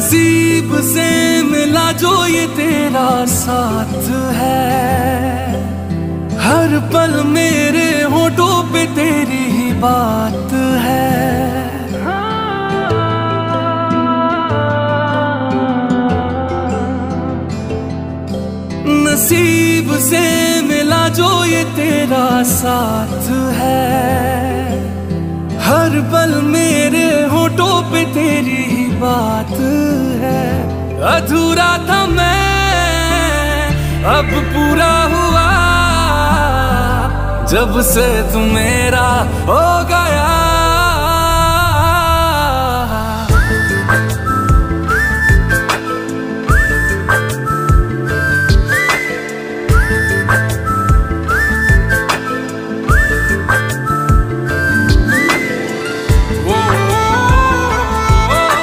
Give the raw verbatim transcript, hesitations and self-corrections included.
नसीब से मिला जो ये तेरा साथ है, हर पल मेरे होठों पे तेरी ही बात है। नसीब से मिला जो ये तेरा साथ है, हर पल मेरे होठों पे तेरी ही बात है। अधूरा था मैं अब पूरा हुआ, जब से तू मेरा हो गया।